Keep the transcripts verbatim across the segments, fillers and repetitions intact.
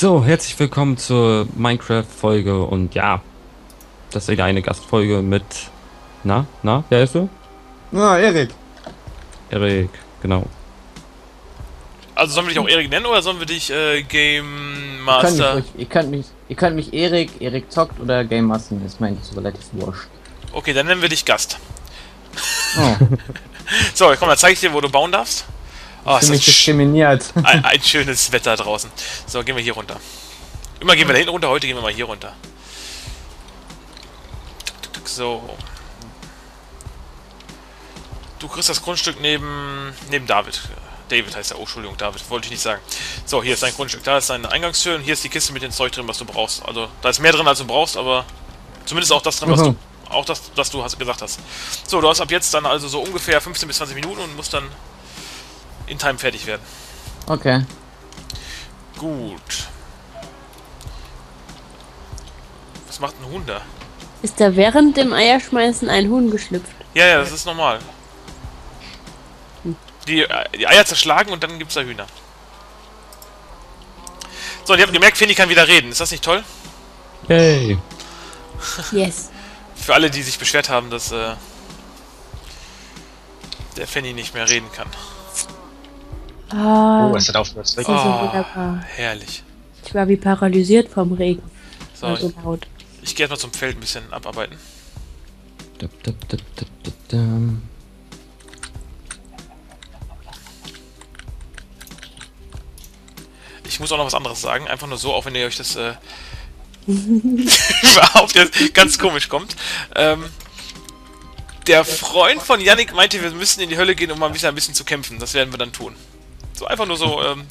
So, herzlich willkommen zur Minecraft-Folge und ja, das ist wieder eine Gastfolge mit, na, na, wer ist du? Na, Erik. Erik, genau. Also sollen wir dich auch Erik nennen oder sollen wir dich äh, Game Master? Ihr könnt mich, ihr könnt mich Erik, Erik zockt oder Game Master, das meine ich, so relativ wurscht. Okay, dann nennen wir dich Gast. Oh. So, komm, dann zeige ich dir, wo du bauen darfst. Oh, ist das diskriminiert. Ein, ein schönes Wetter draußen. So, gehen wir hier runter. Immer gehen wir da hinten runter, heute gehen wir mal hier runter. So. Du kriegst das Grundstück neben neben David. David heißt er. Oh, Entschuldigung, David. Wollte ich nicht sagen. So, hier ist dein Grundstück. Da ist deine Eingangstür und hier ist die Kiste mit dem Zeug drin, was du brauchst. Also, da ist mehr drin, als du brauchst, aber zumindest auch das drin, was mhm. du, auch das, was du hast, gesagt hast. So, du hast ab jetzt dann also so ungefähr fünfzehn bis zwanzig Minuten und musst dann in Time fertig werden. Okay. Gut. Was macht ein Huhn da? Ist da während dem Eierschmeißen ein Huhn geschlüpft? Ja, ja, das ist normal. Hm. Die, die Eier zerschlagen und dann gibt's da Hühner. So, und ihr habt gemerkt, Fini kann wieder reden. Ist das nicht toll? Hey. Yes. Für alle, die sich beschwert haben, dass äh, der Fini nicht mehr reden kann. Oh, oh, es hat aufgehört. Oh, herrlich. Ich war wie paralysiert vom Regen. So, also laut. Ich, ich gehe erstmal zum Feld ein bisschen abarbeiten. Dup, dup, dup, dup, dup, dup. Ich muss auch noch was anderes sagen. Einfach nur so, auch wenn ihr euch das äh, überhaupt jetzt ganz komisch kommt. Ähm, der Freund von Yannick meinte, wir müssen in die Hölle gehen, um mal ein bisschen, ein bisschen zu kämpfen. Das werden wir dann tun. So, einfach nur so, ähm,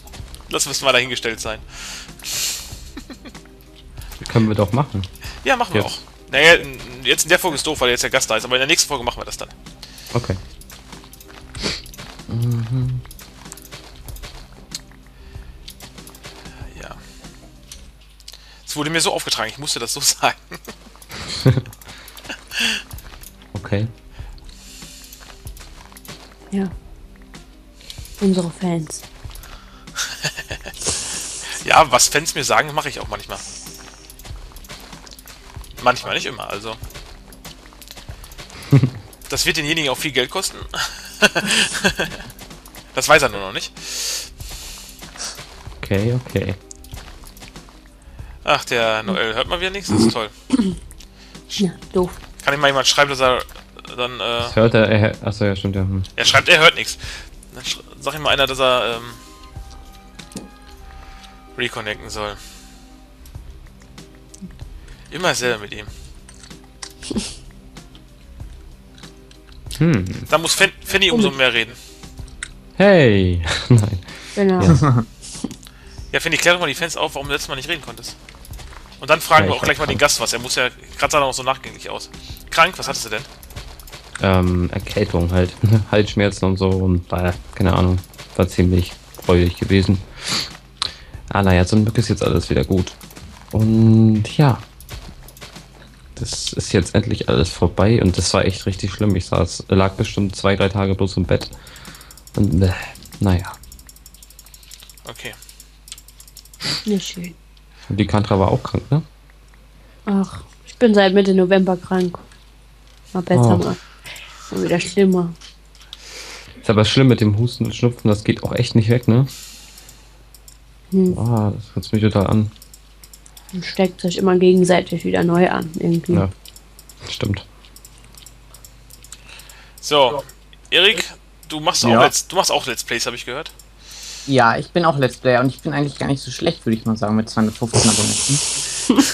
lassen wir es mal dahingestellt sein. Können wir doch machen. Ja, machen wir jetzt auch. Naja, jetzt in der Folge ist doof, weil jetzt der Gast da ist, aber in der nächsten Folge machen wir das dann. Okay. Mhm. Ja. Es wurde mir so aufgetragen, ich musste das so sagen. Okay. Ja. Unsere Fans. Ja, was Fans mir sagen, mache ich auch manchmal. Manchmal, nicht immer, also. Das wird denjenigen auch viel Geld kosten. Das weiß er nur noch nicht. Okay, okay. Ach, der Noel hört mal wieder nichts, das ist toll. Ja, doof. Kann ihm mal jemand schreiben, dass er dann... Äh, das hört er, er hört... Achso, ja, stimmt, ja. Hm. Er schreibt, er hört nichts. Dann sag ich mal einer, dass er ähm, reconnecten soll. Immer selber mit ihm. Hm. Da muss Fen Fanny umso mehr reden. Hey! Nein. Genau. Ja, ja, Fanny, klär doch mal die Fans auf, warum du letztes Mal nicht reden konntest. Und dann fragen ja, wir auch gleich krank. mal den Gast was. Er muss ja gerade sah noch so nachgängig aus. Krank? Was hattest du denn? Ähm, Erkältung halt. Halsschmerzen und so und äh, keine Ahnung. War ziemlich freudig gewesen. Ah, naja, zum Glück ist jetzt alles wieder gut. Und ja. Das ist jetzt endlich alles vorbei und das war echt richtig schlimm. Ich saß, lag bestimmt zwei, drei Tage bloß im Bett. Und äh, naja. Okay. Ja, schön. Und die Kantra war auch krank, ne? Ach, ich bin seit Mitte November krank. Mal besser, oh. mal. War wieder schlimmer. Ist aber schlimm mit dem Husten und Schnupfen, das geht auch echt nicht weg, ne? Hm. Ah, das hört mich total an. Und steckt sich immer gegenseitig wieder neu an, irgendwie. Ja, stimmt. So, Erik, du machst auch, ja. Let's, du machst auch Let's Plays, habe ich gehört. Ja, ich bin auch Let's Player und ich bin eigentlich gar nicht so schlecht, würde ich mal sagen, mit zweihundertfünfzehn Abonnenten.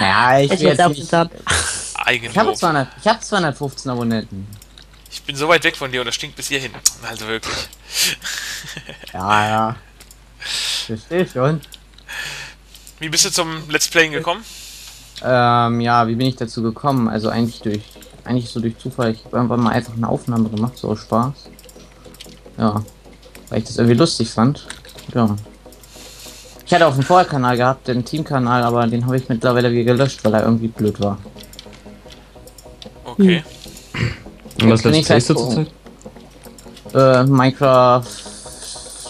Naja, ich, ich will jetzt nicht... Ich habe hab zweihundertfünfzehn Abonnenten. Ich bin so weit weg von dir und das stinkt bis hierhin. Also wirklich. Ja, ja. Verstehe schon. Wie bist du zum Let's Playen gekommen? Ähm, ja, wie bin ich dazu gekommen? Also eigentlich durch, eigentlich so durch Zufall. Ich habe irgendwann mal einfach eine Aufnahme gemacht, so aus Spaß. Ja, weil ich das irgendwie lustig fand. Ja. Ich hatte auch einen Vorher-Kanal gehabt, den Team-Kanal, aber den habe ich mittlerweile wieder gelöscht, weil er irgendwie blöd war. Okay. Und was Let's Playst du zurzeit? Äh, Minecraft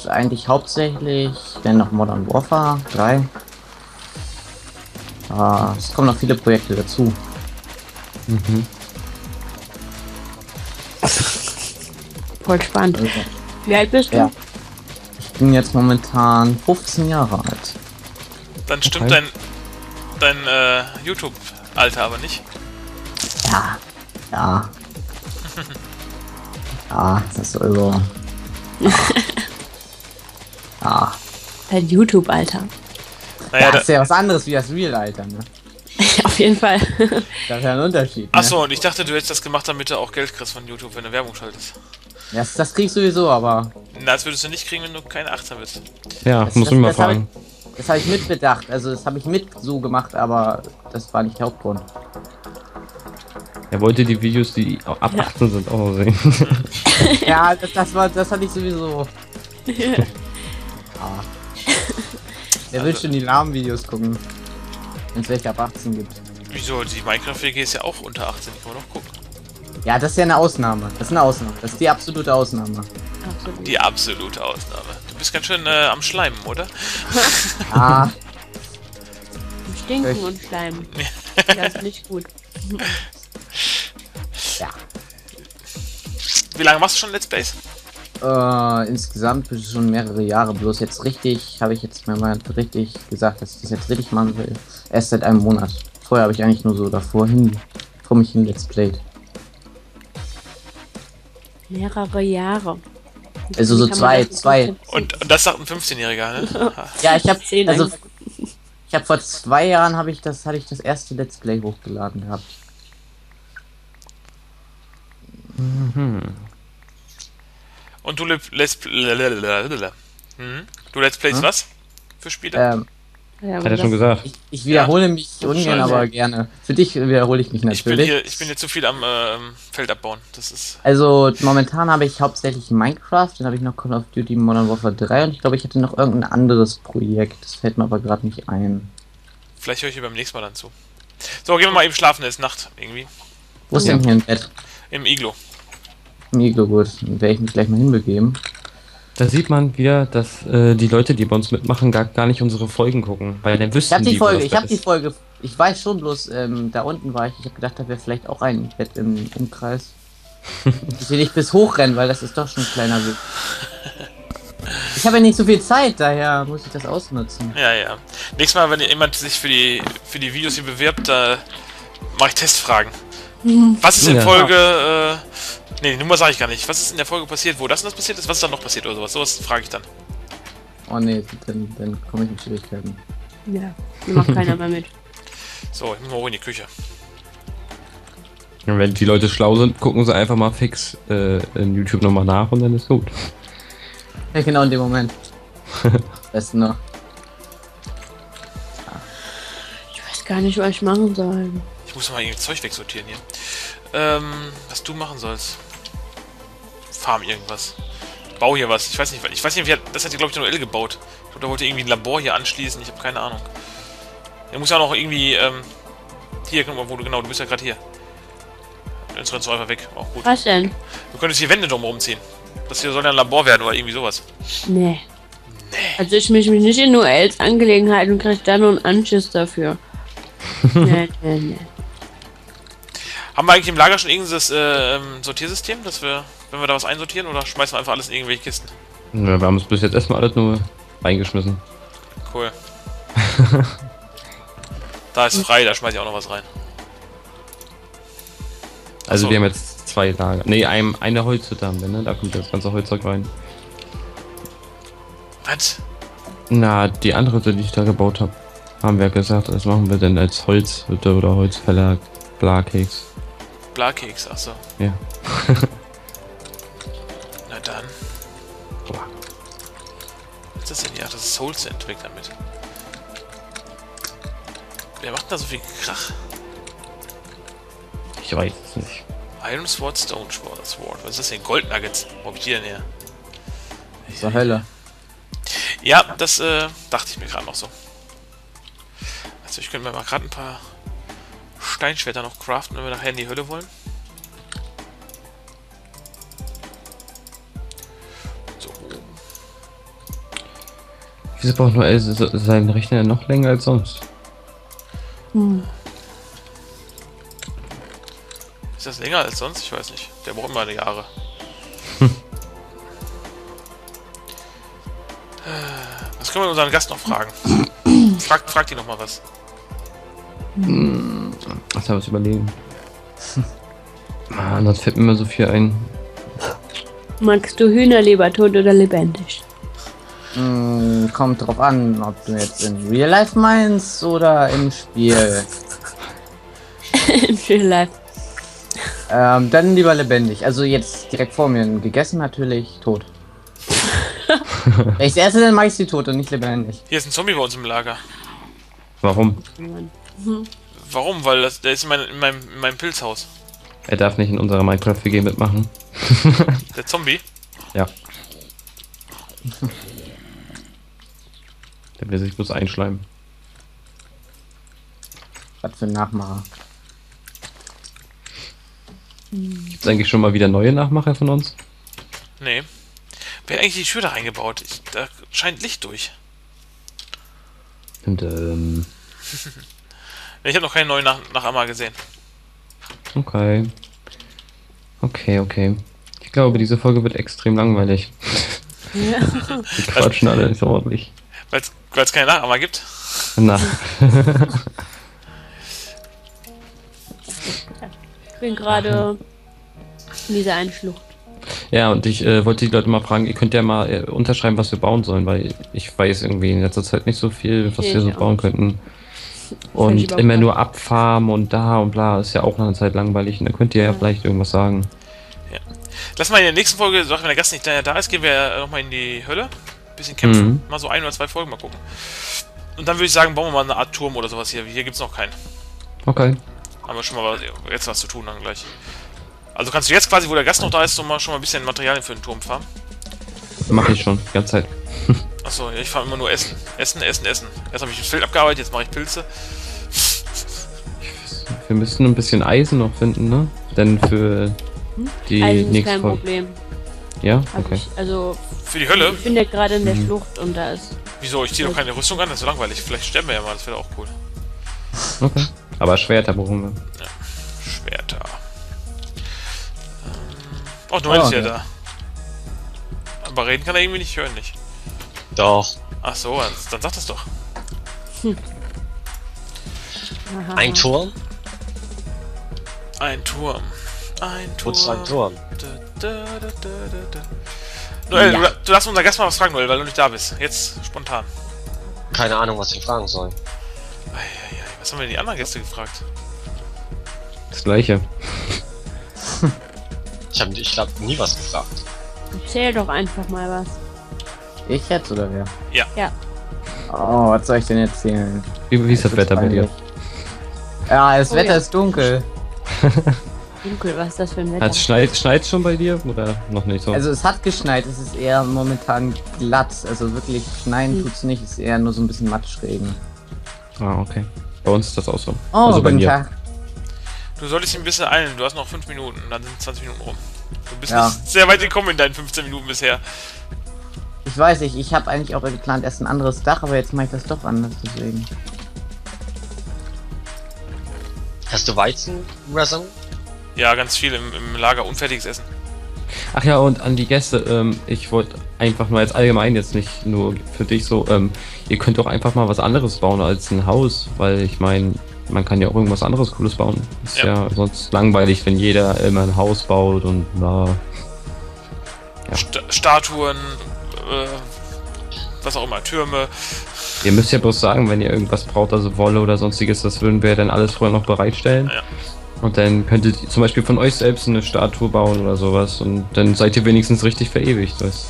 eigentlich hauptsächlich denn noch Modern Warfare drei. Ah, es kommen noch viele Projekte dazu. Mhm. Voll spannend. Also, wie alt bist du? Ja. Ich bin jetzt momentan fünfzehn Jahre alt. Dann stimmt okay. dein, dein äh, YouTube-Alter aber nicht. Ja, ja. Ja, das soll so. Ja. Ja. Dein YouTube-Alter. Naja, ja, das ist ja was anderes wie das Real-Alter, ne? Auf jeden Fall. Das ist ja ein Unterschied. Ne? Achso, und ich dachte, du hättest das gemacht, damit du auch Geld kriegst von YouTube, wenn du Werbung schaltest. Das, das kriegst du sowieso, aber. Na, das würdest du nicht kriegen, wenn du keine achtzehn bist. Ja, das, muss ich mal fragen. Das habe ich mitbedacht, also das habe ich mit so gemacht, aber das war nicht der Hauptgrund. Er wollte die Videos, die ab achtzehn sind, auch noch sehen. Ja, das, das war, das hatte ich sowieso. Ja. Ah. Wer will schon die Lahm-Videos gucken, wenn es welche ab achtzehn gibt? Wieso? Die Minecraft-W G ist ja auch unter achtzehn, die kann man doch gucken. Ja, das ist ja eine Ausnahme. Das ist eine Ausnahme. Das ist die absolute Ausnahme. Absolut. Die absolute Ausnahme. Du bist ganz schön äh, am Schleimen, oder? Ah. Am Stinken ich... und Schleimen. Das ist nicht gut. Ja. Wie lange machst du schon Let's Plays? Äh, insgesamt schon mehrere Jahre. Bloß jetzt richtig, habe ich jetzt mir mal richtig gesagt, dass ich das jetzt richtig machen will. Erst seit einem Monat. Vorher habe ich eigentlich nur so davor hin, vor mich hin Let's Played. Mehrere Jahre. Also so zwei, zwei. Und, und das sagt ein fünfzehnjähriger, ne? Ja, ich habe zehn. Also ich habe vor zwei Jahren habe ich das, hatte ich das erste Let's Play hochgeladen gehabt. Mhm. Und du Let's hm? Du Let's Plays hm? was für Spiele? Ähm, ja, hat er schon gesagt. Ich, ich wiederhole ja. mich ungern, aber gerne. Für dich wiederhole ich mich natürlich. Ich bin hier, ich bin hier zu viel am ähm, Feld abbauen. Das ist also momentan habe ich hauptsächlich Minecraft, dann habe ich noch Call of Duty Modern Warfare drei und ich glaube, ich hätte noch irgendein anderes Projekt. Das fällt mir aber gerade nicht ein. Vielleicht höre ich beim nächsten Mal dann zu. So, gehen wir mal eben schlafen, es ist Nacht irgendwie. Wo ist ja. denn hier ein Bett? Im Iglo. Im Iglo, gut. Dann werde ich mich gleich mal hinbegeben. Da sieht man wieder, dass äh, die Leute, die bei uns mitmachen, gar, gar nicht unsere Folgen gucken, weil dann wüssten ich hab die, die Folge, ich habe die Folge, ich weiß schon bloß, ähm, da unten war ich, ich habe gedacht, da wäre vielleicht auch ein Bett im Umkreis. Ich will nicht bis hochrennen, weil das ist doch schon ein kleiner Weg. Ich habe ja nicht so viel Zeit, daher muss ich das ausnutzen. Ja, ja. Nächstes Mal, wenn jemand sich für die, für die Videos hier bewirbt, da mache ich Testfragen. Was ist in ja. Folge... Äh, Ne, die Nummer sage ich gar nicht. Was ist in der Folge passiert, wo das und das passiert ist? Was ist dann noch passiert oder sowas? Sowas frage ich dann. Oh ne, dann, dann komme ich in Schwierigkeiten. Ja, die macht keiner mehr mit. So, ich muss mal hoch in die Küche. Wenn die Leute schlau sind, gucken sie einfach mal fix äh, in YouTube nochmal nach und dann ist gut. Ja, genau in dem Moment. Besten noch. Ja. Ich weiß gar nicht, was ich machen soll. Ich muss mal irgendwie Zeug wegsortieren hier. Ähm, was du machen sollst. Farm irgendwas. Bau hier was. Ich weiß nicht, ich weiß nicht, hat, das hat hier glaube ich der Noel gebaut. Ich glaube, da wollte irgendwie ein Labor hier anschließen. Ich habe keine Ahnung. Der muss ja auch noch irgendwie, ähm, hier, wo du, genau, du bist ja gerade hier. Jetzt rennst du einfach weg. Auch gut. Was denn? Du könntest hier Wände drum rumziehen. Das hier soll ja ein Labor werden oder irgendwie sowas. Nee. Nee. Also ich mische mich nicht in Noels Angelegenheiten und krieg dann nur einen Anschiss dafür. Nee, nee, nee. Haben wir eigentlich im Lager schon irgendein äh, Sortiersystem, dass wir, wenn wir da was einsortieren, oder schmeißen wir einfach alles in irgendwelche Kisten? Ja, wir haben es bis jetzt erstmal alles nur reingeschmissen. Cool. Da ist frei, da schmeiß ich auch noch was rein. Also so. Wir haben jetzt zwei Lager. Ne, ein, eine Holzhütte haben wir, ne? Da kommt das ganze Holzzeug rein. Was? Na, die andere Hütte, die ich da gebaut habe, haben wir gesagt, das machen wir denn als Holzhütte oder Holzverlag. Blakeks. Blakeks, achso. Ja. Na dann. Boah. Was ist das denn hier? Ach, das ist Souls End, weg damit. Wer macht denn da so viel Krach? Ich weiß es nicht. Iron Sword, Stone Sword, Sword. Was ist das denn? Gold Nuggets. Wo hab ich die denn her? So Hölle. Ja, das äh, dachte ich mir gerade noch so. Also ich könnte mir mal gerade ein paar Steinschwerter noch craften, wenn wir nachher in die Hölle wollen. So. Wieso braucht nur El seinen Rechner noch länger als sonst? Hm. Ist das länger als sonst? Ich weiß nicht. Der braucht mal Jahre. Hm. Was können wir unseren Gast noch fragen? Fragt frag die noch mal was. Hm. Ach, da muss überlegen. Hm. Mann, das fällt mir immer so viel ein. Magst du Hühnerleber tot oder lebendig? Hm, kommt drauf an, ob du jetzt in Real Life meinst oder im Spiel. In Real Life. Ähm, dann lieber lebendig. Also jetzt direkt vor mir gegessen natürlich, tot. Wenn ich das erste, dann mache ich sie tot und nicht lebendig. Hier ist ein Zombie bei uns im Lager. Warum? Mhm. Warum? Weil das, der ist in, mein, in, meinem, in meinem Pilzhaus. Er darf nicht in unserer Minecraft-W G mitmachen. Der Zombie? Ja. Der will sich bloß einschleimen. Was für ein Nachmacher. Gibt es eigentlich schon mal wieder neue Nachmacher von uns? Nee. Wer hat eigentlich die Tür da reingebaut? Ich, da scheint Licht durch. Und, ähm... Ich habe noch keinen neuen Nach Nachahmer gesehen. Okay. Okay, okay. Ich glaube, diese Folge wird extrem langweilig. Ja. Die quatschen alle nicht so ordentlich. Weil es keine Nachahmer gibt? Na. Ich bin gerade in dieser einen Schlucht. Ja, und ich äh, wollte die Leute mal fragen, ihr könnt ja mal äh, unterschreiben, was wir bauen sollen, weil ich weiß irgendwie in letzter Zeit nicht so viel, was nee, wir so bauen nicht. könnten. Und immer nur abfarmen und da und bla, ist ja auch nach einer Zeit langweilig. Und da könnt ihr ja, ja vielleicht irgendwas sagen. Ja. Lass mal in der nächsten Folge, wenn der Gast nicht da ist, gehen wir nochmal in die Hölle. Ein bisschen kämpfen. Mhm. Mal so ein oder zwei Folgen mal gucken. Und dann würde ich sagen, bauen wir mal eine Art Turm oder sowas hier. Hier gibt es noch keinen. Okay. Haben wir schon mal was, jetzt was zu tun dann gleich. Also kannst du jetzt quasi, wo der Gast noch da ist, so mal schon mal ein bisschen Materialien für den Turm farmen? Mache ich schon, die ganze Zeit. Achso, ich fahre immer nur Essen. Essen, Essen, Essen. Erst habe ich das Feld abgearbeitet, jetzt mache ich Pilze. Wir müssten ein bisschen Eisen noch finden, ne? Denn für die Eisen nächste ist kein Folge. Problem. Ja? Hab okay. Ich, also für die Hölle? Ich bin ja gerade in der mhm. Schlucht und da ist... Wieso? Ich ziehe doch keine Rüstung an, das ist so langweilig. Vielleicht sterben wir ja mal, das wäre auch cool. Okay. Aber Schwerter brauchen wir. Ja, Schwerter. Oh, Noel oh, ist ja okay. da. Aber reden kann er irgendwie nicht, hören nicht. Doch. Ach so, dann sagt das doch. Hm. Ein Turm? Ein Turm. Ein Turm. Und ein Turm. Da, da, da, da, da. Noel, ja. du, du darfst unser Gast mal was fragen, Noel, weil du nicht da bist. Jetzt spontan. Keine Ahnung, was wir fragen sollen. Was haben wir die anderen Gäste gefragt? Das gleiche. Ich habe, ich glaube, nie was gefragt. Erzähl doch einfach mal was. Ich jetzt oder wer? Ja. Ja. Oh, was soll ich denn erzählen? Wie, wie ist das, das Wetter bei dir? Ja, das oh, Wetter ja. ist dunkel. Dunkel, was ist das für ein Wetter? Es schneit, schneit schon bei dir oder noch nicht so? Also es hat geschneit, es ist eher momentan glatt. Also wirklich schneien hm. tut's nicht, es ist eher nur so ein bisschen Matschregen. Ah, okay. Bei uns ist das auch so. Oh, also bei mir. Tag. Du solltest ein bisschen eilen, du hast noch fünf Minuten, dann sind zwanzig Minuten rum. Du bist ja. nicht sehr weit gekommen in deinen fünfzehn Minuten bisher. Ich weiß nicht, ich habe eigentlich auch geplant erst ein anderes Dach, aber jetzt mache ich das doch anders, deswegen. Hast du Weizen, Razum? Ja, ganz viel im, im Lager, unfertiges Essen. Ach ja, und an die Gäste, ähm, ich wollte einfach mal jetzt allgemein, jetzt nicht nur für dich so, ähm, ihr könnt doch einfach mal was anderes bauen als ein Haus, weil ich meine, man kann ja auch irgendwas anderes Cooles bauen. Ist ja, ja sonst langweilig, wenn jeder immer ein Haus baut und na. Ja. St Statuen, äh, was auch immer, Türme. Ihr müsst ja bloß sagen, wenn ihr irgendwas braucht, also Wolle oder sonstiges, das würden wir dann alles vorher noch bereitstellen. Ja. Und dann könntet ihr zum Beispiel von euch selbst eine Statue bauen oder sowas und dann seid ihr wenigstens richtig verewigt. Das,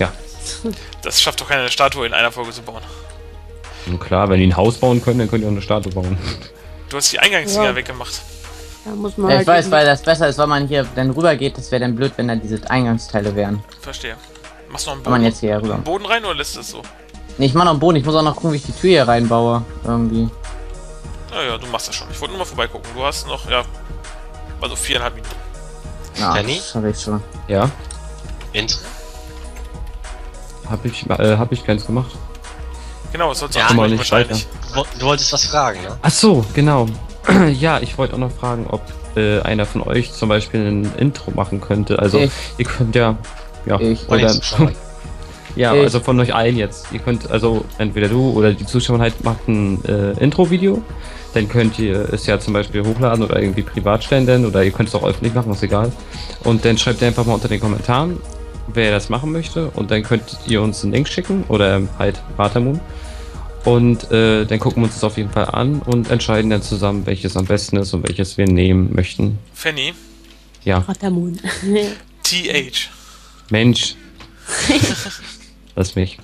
ja. Das schafft doch keine Statue in einer Folge zu bauen. Und klar, wenn die ein Haus bauen können, dann könnt ihr auch eine Statue bauen. Du hast die Eingangsdinger ja. weggemacht. Da muss man ja, halt ich weiß, weil das besser ist, wenn man hier dann rüber geht, das wäre dann blöd, wenn da diese Eingangsteile wären. Verstehe. Machst du noch einen Boden, man jetzt hier rüber. einen Boden rein oder lässt das so? Ne, ich mach noch einen Boden, ich muss auch noch gucken, wie ich die Tür hier reinbaue. Irgendwie. Naja, du machst das schon. Ich wollte nur mal vorbeigucken. Du hast noch, ja, also viereinhalb Minuten. Ja, Danny? Das hab ich schon. Ja? Int? Hab ich, äh, hab ich keins gemacht. Genau, was sollst du ja, auch nicht wahrscheinlich. Du wolltest was fragen, ne? Ach so, genau. Ja, ich wollte auch noch fragen, ob äh, einer von euch zum Beispiel ein Intro machen könnte. Also, ich. ihr könnt ja. Ja, ich. Oder, ja ich. also von euch allen jetzt. Ihr könnt, also entweder du oder die Zuschauer halt macht ein äh, Intro-Video. Dann könnt ihr es ja zum Beispiel hochladen oder irgendwie privat stellen, oder ihr könnt es auch öffentlich machen, ist egal. Und dann schreibt ihr einfach mal unter den Kommentaren, wer das machen möchte, und dann könnt ihr uns einen Link schicken oder halt Rathamoon. Und äh, dann gucken wir uns das auf jeden Fall an und entscheiden dann zusammen, welches am besten ist und welches wir nehmen möchten. Fanny? Ja. Rathamoon. T H. Mensch. Lass mich.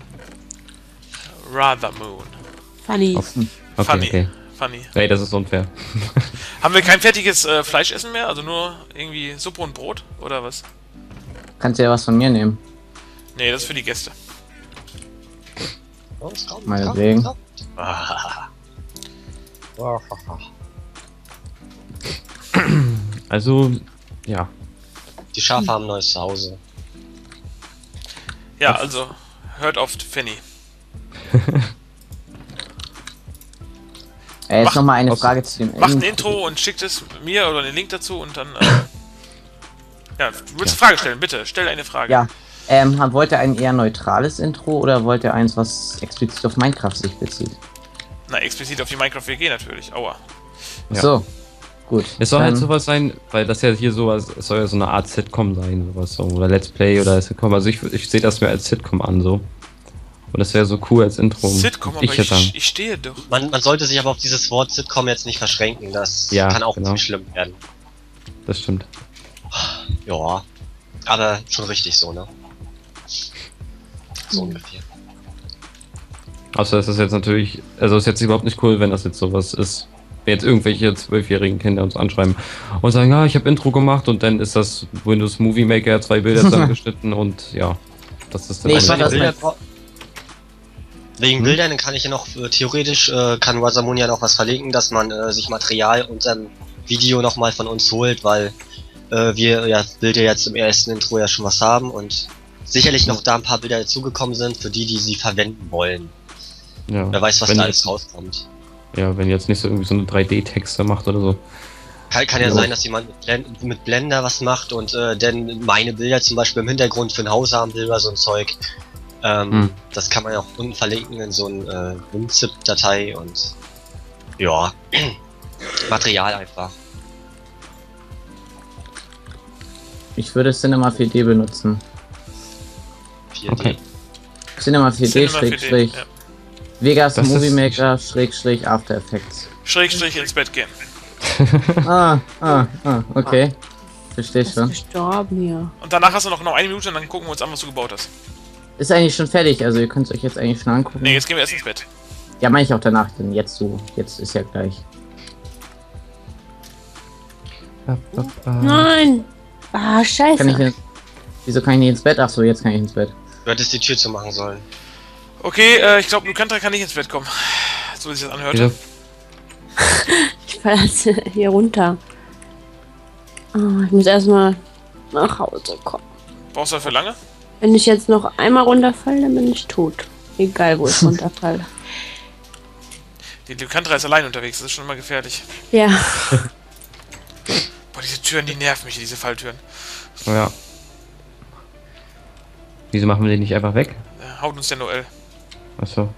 Rathamoon. Funny. Okay, Funny. Okay. Funny. Ey, das ist unfair. Haben wir kein fertiges äh, Fleischessen mehr? Also nur irgendwie Suppe und Brot? Oder was? Kannst du ja was von mir nehmen. Nee, das ist für die Gäste. Meinetwegen. Also, ja. Die Schafe haben ein neues Zuhause. Ja, also, hört auf Fanny. Ey, jetzt nochmal eine Frage zu dem Intro. Macht ein Intro und schickt es mir oder den Link dazu und dann. Äh, ja, du willst eine Frage stellen, bitte. Stell eine Frage. Ja. Ähm, wollt ihr ein eher neutrales Intro oder wollt ihr eins, was explizit auf Minecraft sich bezieht? Na, explizit auf die Minecraft W G natürlich, aua. Ja. So, gut. Es soll ähm, halt sowas sein, weil das ja hier sowas, es soll ja so eine Art Sitcom sein, sowas, so, oder Let's Play oder Sitcom, also ich, ich sehe das mehr als Sitcom an, so. Und das wäre so cool als Intro. Sitcom, aber ich, ich, ich stehe doch. Man, man sollte sich aber auf dieses Wort Sitcom jetzt nicht verschränken, das ja, kann auch genau. ziemlich schlimm werden. Das stimmt. Ja, aber schon richtig so, ne? So ungefähr. Außer es ist jetzt natürlich, also es ist jetzt überhaupt nicht cool, wenn das jetzt sowas ist, wenn jetzt irgendwelche zwölfjährigen Kinder uns anschreiben und sagen, ja, ich habe Intro gemacht und dann ist das Windows Movie Maker zwei Bilder zusammengeschnitten und ja, das ist dann nee, eine Bilder. Wegen hm? Bildern kann ich ja noch, äh, theoretisch äh, kann Rathamoon ja noch was verlinken, dass man äh, sich Material unterm Video nochmal von uns holt, weil äh, wir ja Bilder jetzt im ersten Intro ja schon was haben und sicherlich noch da ein paar Bilder dazugekommen sind, für die, die sie verwenden wollen. Ja. Wer weiß, was wenn da alles rauskommt. Ja, wenn jetzt nicht so irgendwie so eine drei D-Texte macht oder so. Kann, kann ja, ja sein, dass jemand mit, Blend, mit Blender was macht und äh, dann meine Bilder zum Beispiel im Hintergrund für ein Haus haben will oder so ein Zeug. Ähm, hm. Das kann man ja auch unten verlinken in so eine äh, WinZip-Datei und ja, Material einfach. Ich würde Cinema vier D benutzen. Okay. Cinema vier D, Cinema vier D, ja. Vegas Movie Maker, Schrägstrich After Effects. Schrägstrich ins Bett gehen. ah, ah, ah, okay. Verstehe schon. Gestorben, ja. Und danach hast du noch genau eine Minute und dann gucken wir uns an, was du gebaut hast. Ist eigentlich schon fertig, also ihr könnt es euch jetzt eigentlich schon angucken. Ne, jetzt gehen wir erst ins Bett. Ja, meine ich auch danach, denn jetzt so. Jetzt ist ja gleich. Nein! Ah, scheiße. Kann ich denn, wieso kann ich nicht ins Bett? Ach so, jetzt kann ich ins Bett. Du hättest die Tür zu machen sollen. Okay, äh, ich glaube, Lykantra kann nicht ins Bett kommen. So wie sich das anhört. Ja. Ich falle hier runter. Oh, ich muss erstmal nach Hause kommen. Brauchst du dafür lange? Wenn ich jetzt noch einmal runterfalle, dann bin ich tot. Egal, wo ich runterfalle. Die Lykantra ist allein unterwegs, das ist schon immer gefährlich. Ja. Boah, diese Türen, die nerven mich, diese Falltüren. Ja. Wieso machen wir den nicht einfach weg? Haut uns der Noel. Achso.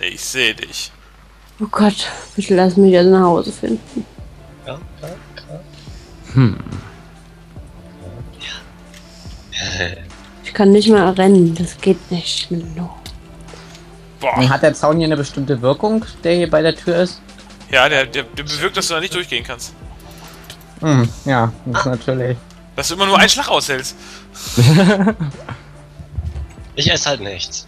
Ich sehe dich. Oh Gott, bitte lass mich jetzt nach Hause finden. Ja, klar, klar. Hm. Ja. Ich kann nicht mehr rennen, das geht nicht. No. Boah. Hat der Zaun hier eine bestimmte Wirkung, der hier bei der Tür ist? Ja, der, der, der bewirkt, dass du da nicht durchgehen kannst. Hm, ja, das ah. natürlich. Dass du immer nur einen Schlag aushältst. Ich esse halt nichts.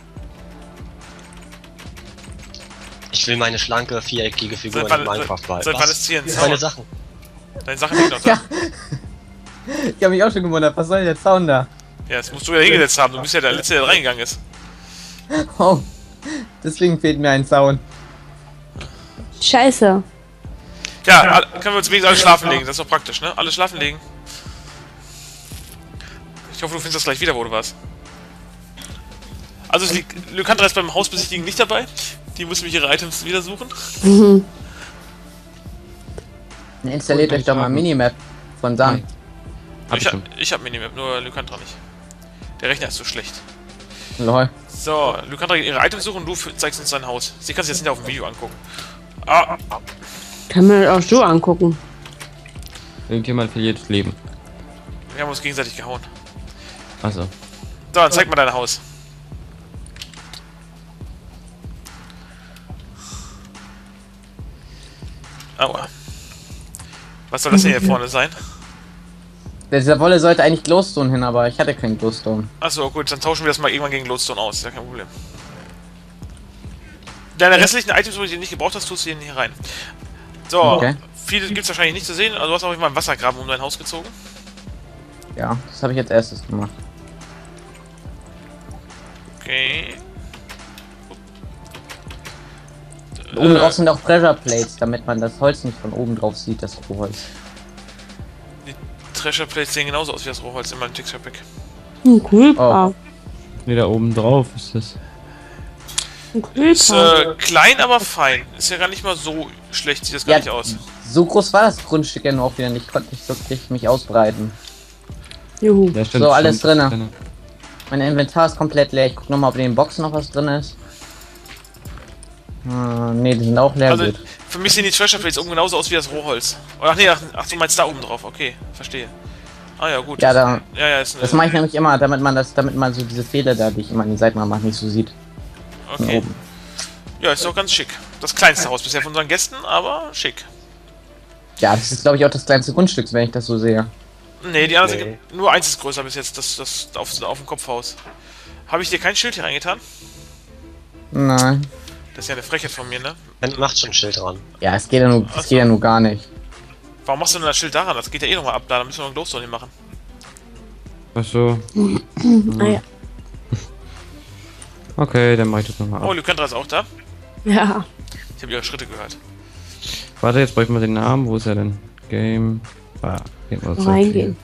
Ich will meine schlanke, viereckige Figur in Minecraft behalten. Seit wann ist hier ein Zaun? Deine Sachen. Deine Sachen liegen noch da. Ja. Ich habe mich auch schon gewundert, was soll der Zaun da? Ja, das musst du ja hingesetzt haben, du bist ja der Letzte, der reingegangen ist. Oh, deswegen fehlt mir ein Zaun. Scheiße. Ja, können wir uns wenigstens alle schlafen legen, das ist doch praktisch, ne? Alle schlafen legen. Ich hoffe, du findest das gleich wieder, wo du warst. Also Lykantra ist beim Haus besichtigen nicht dabei. Die müssen mich ihre Items wieder suchen. Mhm. Installiert euch doch mal Minimap von Sam. Hab ich, ich, hab, ich hab Minimap, nur Lykantra nicht. Der Rechner ist so schlecht. Lol. So, Lykantra geht ihre Items suchen und du zeigst uns dein Haus. Sie kann sich jetzt nicht auf dem Video angucken. Ah, ah. Kann man auch so angucken. Irgendjemand verliert das Leben. Wir haben uns gegenseitig gehauen. Achso. So, dann zeig mal dein Haus. Aua. Was soll das denn hier vorne sein? Dieser Wolle sollte eigentlich Glowstone hin, aber ich hatte keinen Glowstone. Achso, gut, dann tauschen wir das mal irgendwann gegen Glowstone aus, ja, kein Problem. Deine restlichen Items, die du nicht gebraucht hast, tust du hier rein. So, okay. Viele gibt es wahrscheinlich nicht zu sehen, also du hast auch mal einen Wassergraben um dein Haus gezogen. Ja, das habe ich jetzt erstes gemacht. Okay. Oben drauf sind auch Pressure Plates, damit man das Holz nicht von oben drauf sieht, das Rohholz. Die Pressure Plates sehen genauso aus wie das Rohholz in meinem Texture Pack. Ein Kulpa. Oh. Ne, da oben drauf ist das. Ein Kulpa. Ist äh, klein, aber fein. Ist ja gar nicht mal so schlecht, sieht das gar ja, nicht aus. So groß war das Grundstück ja noch auch wieder nicht. Ich konnte nicht wirklich mich ausbreiten. Juhu. Ja, stimmt, so, alles drin. drin. Mein Inventar ist komplett leer. Ich guck nochmal, ob in den Boxen noch was drin ist. Hm, ne, die sind auch leer. Also, gut. Für mich sehen die Treasure Plates oben genauso aus wie das Rohholz. Ach ne, ach, ach du meinst da oben drauf, okay, verstehe. Ah ja, gut. Ja, da, ja, ja, ist eine, das mache ich nämlich immer, damit man das, damit man so diese Fehler da, die ich immer an den Seiten mache, nicht so sieht. Okay. Ja, ist doch ganz schick. Das kleinste Haus bisher von unseren Gästen, aber schick. Ja, das ist glaube ich auch das kleinste Grundstück, wenn ich das so sehe. Ne, die anderen nee. Sind nur eins ist größer bis jetzt, das, das auf, auf dem Kopfhaus. Habe ich dir kein Schild hier reingetan? Nein. Das ist ja eine Frechheit von mir, ne? Man macht schon ein Schild dran. Ja, es geht ja nur, es geht ja nur gar nicht. Warum machst du denn das Schild daran? Das geht ja eh nochmal ab, da müssen wir noch einen Glowstone hin machen. Ach so. Ah, ja. Okay, dann mach ich das nochmal ab. Oh, Lykantra ist auch da? Ja. Ich habe ihre Schritte gehört. Warte, jetzt bräuchte man den Namen. Wo ist er denn? Game... Ah, reingehen.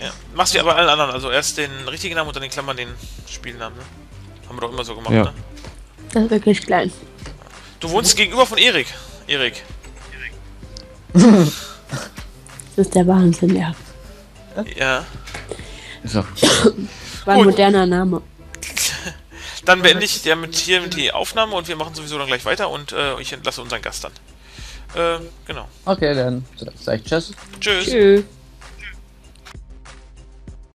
Ja. Machst du wie aber allen anderen. Also erst den richtigen Namen und dann in Klammern den Spielnamen, ne? Haben wir doch immer so gemacht, ja. Ne? Das ist wirklich klein. Du wohnst gegenüber von Erik. Erik. Erik. Das ist der Wahnsinn, ja. Ja. So. War ein moderner Name. Dann beende ich ja mit hier mit die Aufnahme und wir machen sowieso dann gleich weiter und äh, ich entlasse unseren Gast dann. Äh, genau. Okay, dann sag ich tschüss. Tschüss. Tschüss.